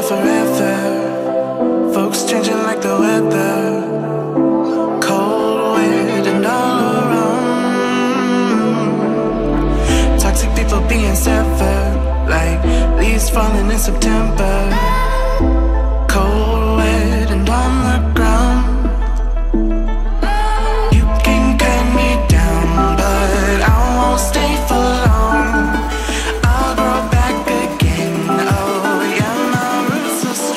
not forever. Folks changing like the weather. Cold, weird, and all around. Toxic people being severed, like leaves falling in September. Cold, wet, and on the ground. You can cut me down, but I won't stay for long. I'll grow back again, oh yeah, my roots so strong.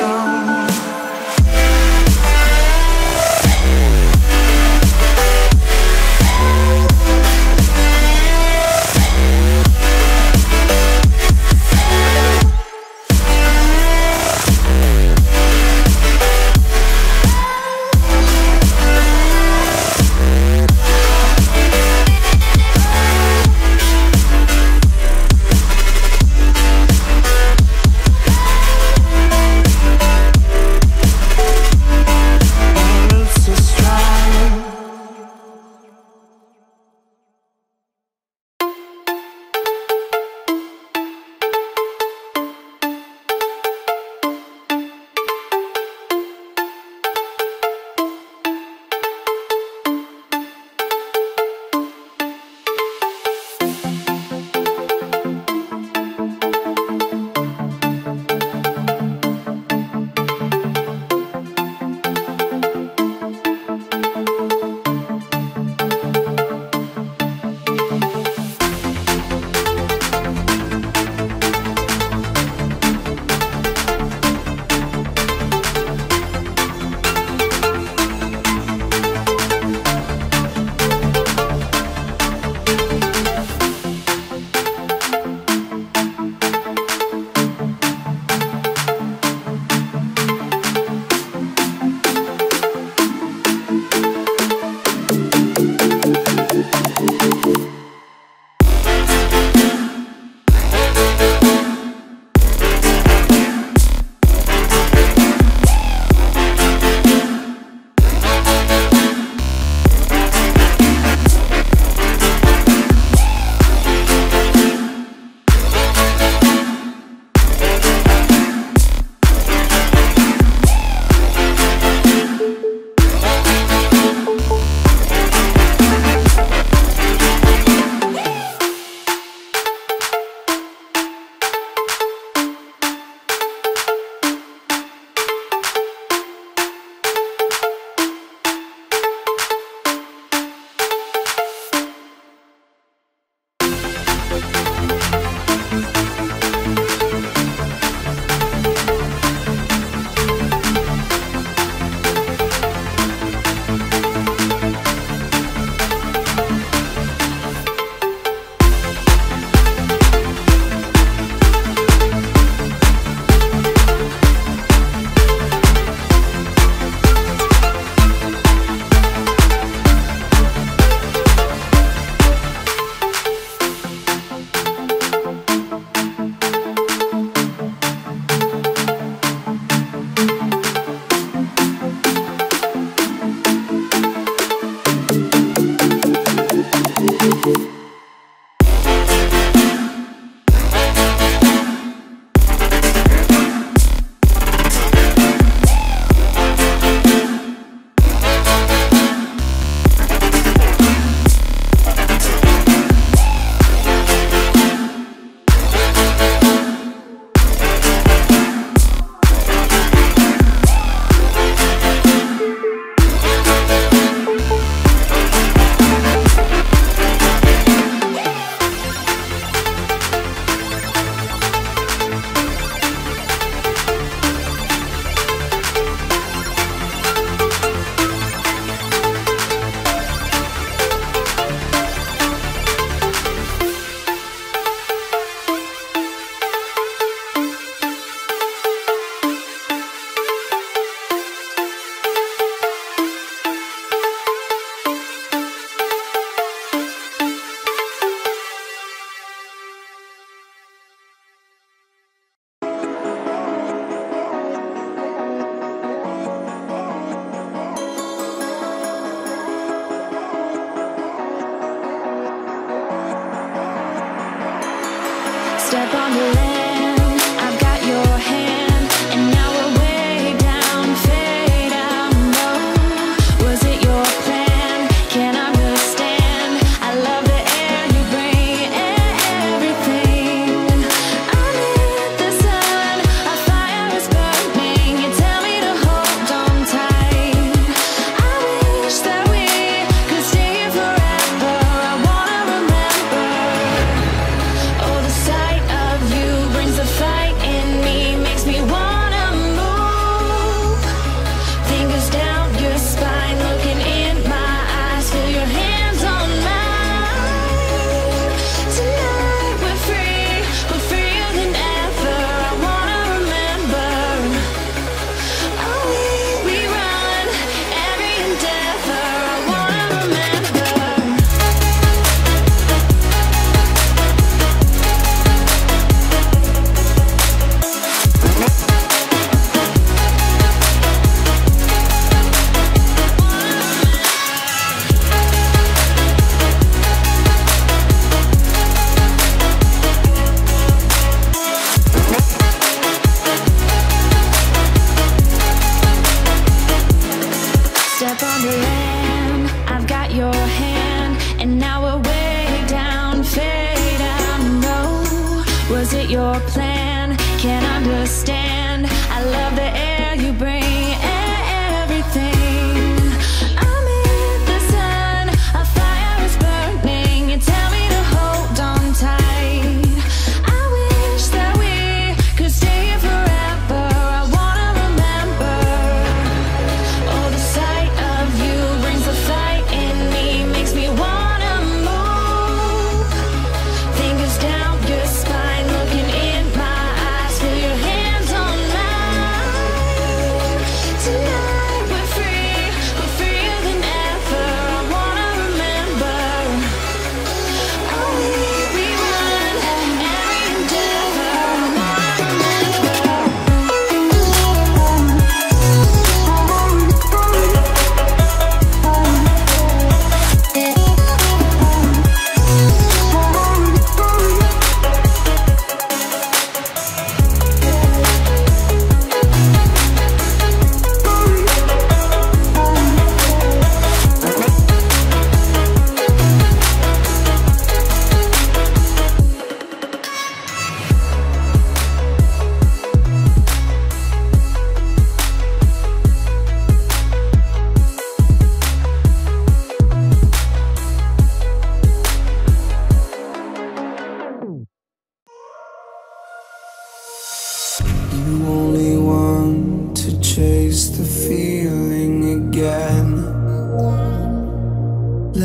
Step on the land, I've got your hand, and now Was it your plan? Can't understand. I love the air you bring.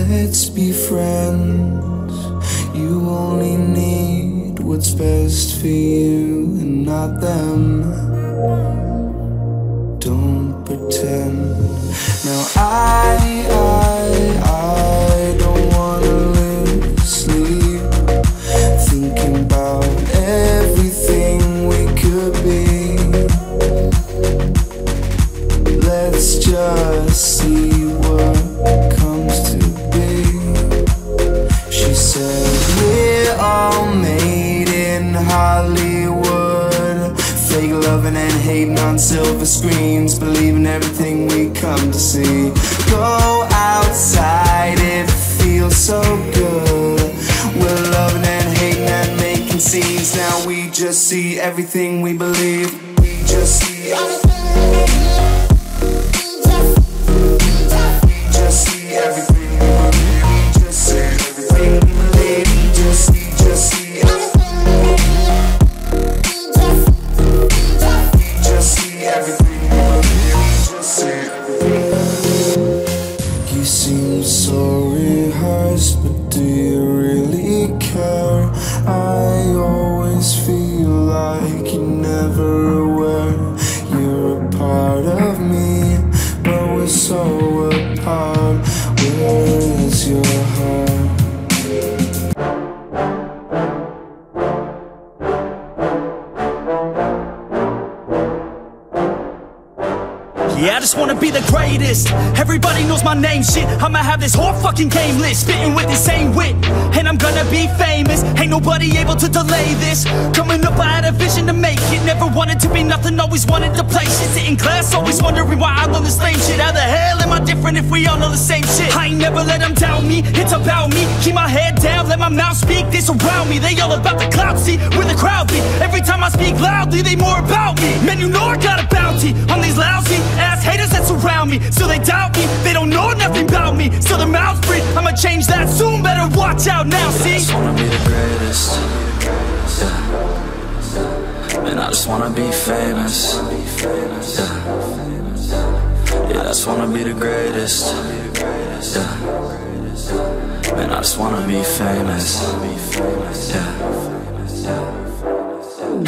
Let's be friends. You only need what's best for you and not them. Don't pretend. Now I don't wanna lose sleep, thinking about everything we could be. Let's just see what comes to. We're all made in Hollywood. Fake loving and hating on silver screens, believing everything we come to see. Go outside, it feels so good. We're loving and hating and making scenes. Now we just see everything we believe. We just see everything we believe. Yeah, I just wanna be the greatest. Everybody knows my name, shit. I'ma have this whole fucking game list, spitting with the same wit, and I'm gonna be famous. Ain't nobody able to delay this. Coming up, I had a vision to make it. Never wanted to be nothing, always wanted to play shit. Sitting class, always wondering why I learned this lame shit. How the hell am I different if we all know the same shit? I ain't never let them doubt me, it's about me. Keep my head down, let my mouth speak. They surround me, they all about the clout, see, where the crowd be. Every time I speak loudly, they more about me. Man, you know I got a bounty on these lousy ass haters that surround me. So they doubt me, they don't know nothing about me. So their mouths free, I'ma change that soon. Better watch out now, see? I just wanna be the greatest, yeah. And I just wanna be famous, yeah. Yeah, I just wanna be the greatest, yeah. And I just wanna be famous, yeah.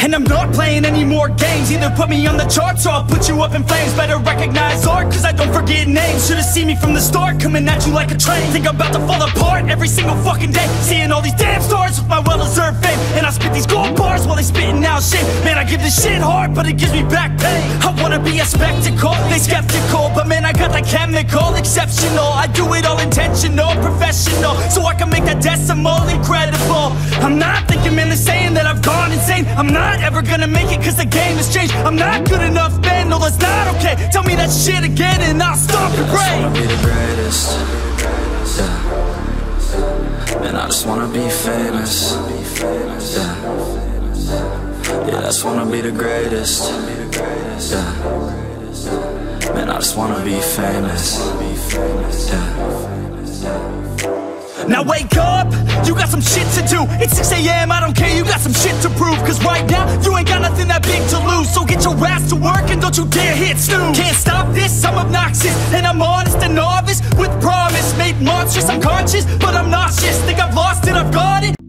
And I'm not playing any more games. Either put me on the charts or I'll put you up in flames. Better recognize art, cause I don't forget names. Should've seen me from the start, coming at you like a train. Think I'm about to fall apart every single fucking day. Seeing all these damn stars with my well-deserved fame. And I spit these gold bars while they spitting out shit. Man, I give this shit hard, but it gives me back pain. I wanna be a spectacle, they skeptical, but man, I got that chemical, exceptional. I do it all intentional, professional, so I can make that decimal incredible. I'm not thinking, man, they're saying that I've gone insane. I'm not ever gonna make it cause the game has changed. I'm not good enough, man, no that's not okay. Tell me that shit again and I'll stop and pray. I just wanna be the greatest, yeah. And I just wanna be famous, yeah. Yeah, I just wanna be the greatest. Yeah. Man, I just wanna be famous. Yeah. Now wake up, you got some shit to do. It's 6 AM, I don't care, you got some shit to prove. Cause right now, you ain't got nothing that big to lose. So get your ass to work and don't you dare hit snooze. Can't stop this, I'm obnoxious. And I'm honest and novice with promise. Made monstrous, I'm conscious, but I'm nauseous. Think I've lost it, I've got it.